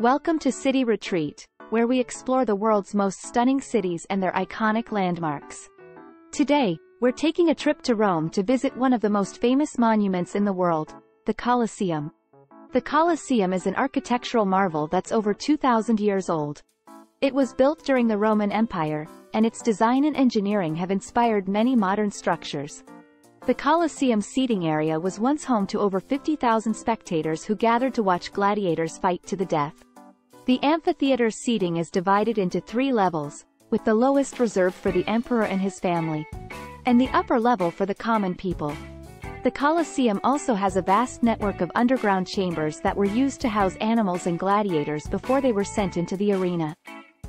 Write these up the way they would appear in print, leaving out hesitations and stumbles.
Welcome to City Retreat, where we explore the world's most stunning cities and their iconic landmarks. Today, we're taking a trip to Rome to visit one of the most famous monuments in the world, the Colosseum. The Colosseum is an architectural marvel that's over 2,000 years old. It was built during the Roman Empire, and its design and engineering have inspired many modern structures. The Colosseum seating area was once home to over 50,000 spectators who gathered to watch gladiators fight to the death. The amphitheater's seating is divided into three levels, with the lowest reserved for the emperor and his family, and the upper level for the common people. The Colosseum also has a vast network of underground chambers that were used to house animals and gladiators before they were sent into the arena.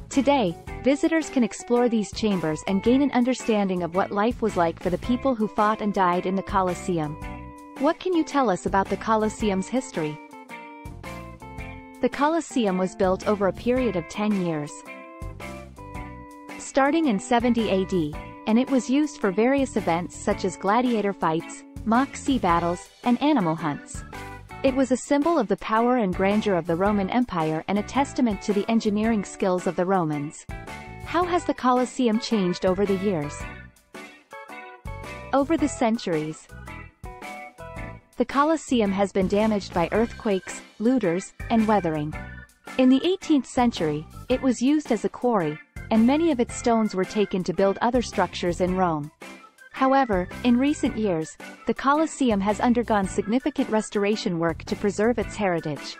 Today, visitors can explore these chambers and gain an understanding of what life was like for the people who fought and died in the Colosseum. What can you tell us about the Colosseum's history? The Colosseum was built over a period of 10 years, starting in 70 AD, and it was used for various events such as gladiator fights, mock sea battles, and animal hunts. It was a symbol of the power and grandeur of the Roman Empire and a testament to the engineering skills of the Romans. How has the Colosseum changed over the years? Over the centuries, the Colosseum has been damaged by earthquakes, looters, and weathering. In the 18th century, it was used as a quarry, and many of its stones were taken to build other structures in Rome. However, in recent years, the Colosseum has undergone significant restoration work to preserve its heritage.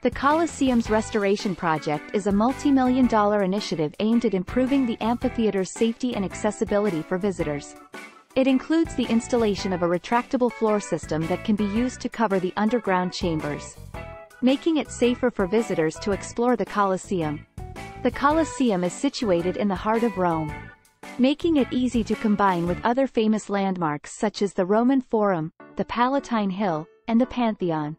The Colosseum's restoration project is a multi-million-dollar initiative aimed at improving the amphitheater's safety and accessibility for visitors. It includes the installation of a retractable floor system that can be used to cover the underground chambers, making it safer for visitors to explore the Colosseum. The Colosseum is situated in the heart of Rome, making it easy to combine with other famous landmarks such as the Roman Forum, the Palatine Hill, and the Pantheon.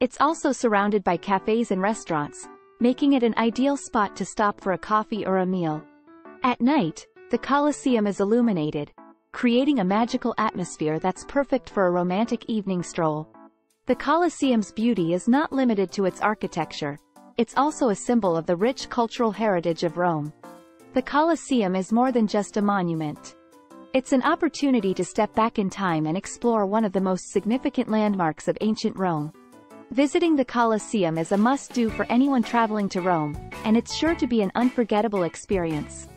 It's also surrounded by cafes and restaurants, making it an ideal spot to stop for a coffee or a meal. At night, the Colosseum is illuminated, creating a magical atmosphere that's perfect for a romantic evening stroll. The Colosseum's beauty is not limited to its architecture. It's also a symbol of the rich cultural heritage of Rome. The Colosseum is more than just a monument. It's an opportunity to step back in time and explore one of the most significant landmarks of ancient Rome. Visiting the Colosseum is a must-do for anyone traveling to Rome, and it's sure to be an unforgettable experience.